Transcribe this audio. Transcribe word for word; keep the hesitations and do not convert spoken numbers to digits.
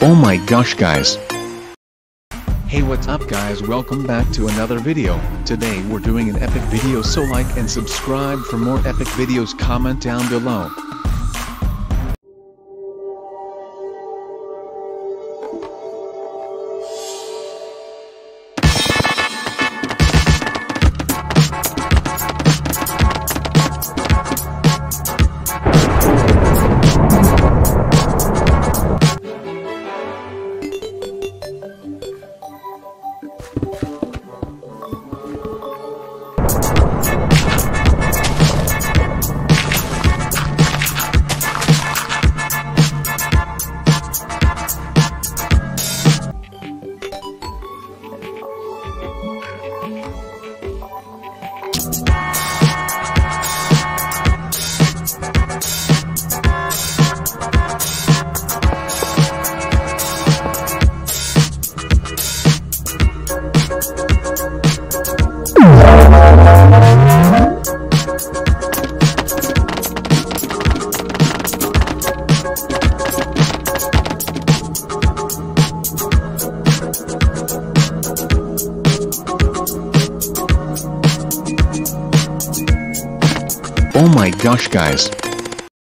Oh my gosh guys! Hey, what's up guys, welcome back to another video. Today we're doing an epic video, so like and subscribe for more epic videos, comment down below. Oh my gosh guys!